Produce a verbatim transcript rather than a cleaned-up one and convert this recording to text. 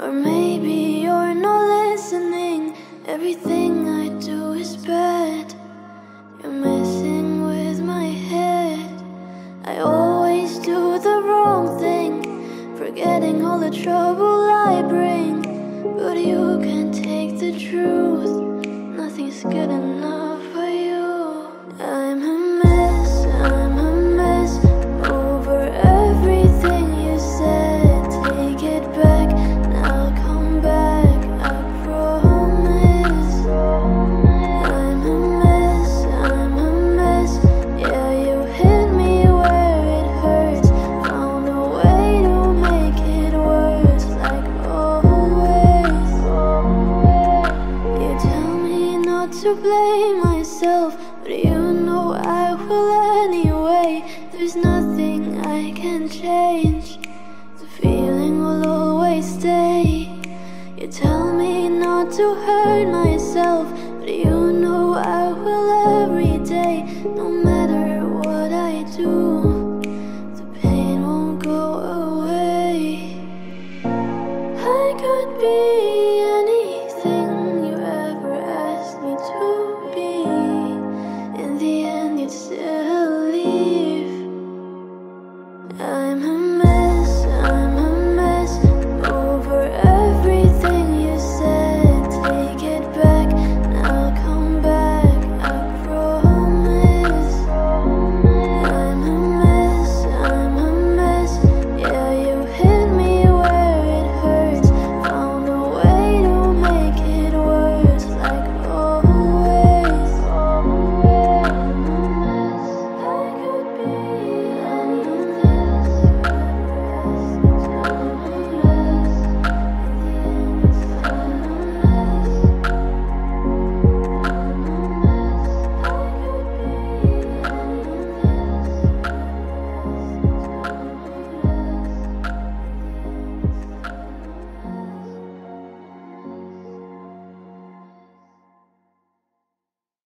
Or maybe you're not listening. Everything I do is bad. You're messing with my head. I always do the wrong thing, forgetting all the trouble I bring. But you can't take the truth. Nothing's good enough for you. I'm a mess, I'm a mess over everything you said. Take it back, and I'll come back, I promise. I'm a mess, I'm a mess. Yeah, you hit me where it hurts. Found a way to make it worse, like always. You tell me not to blame myself, but you know I will anyway. There's nothing I can change. The feeling will always stay. You tell me not to hurt myself, but you know I will every day. No matter what I do, the pain won't go away. I could be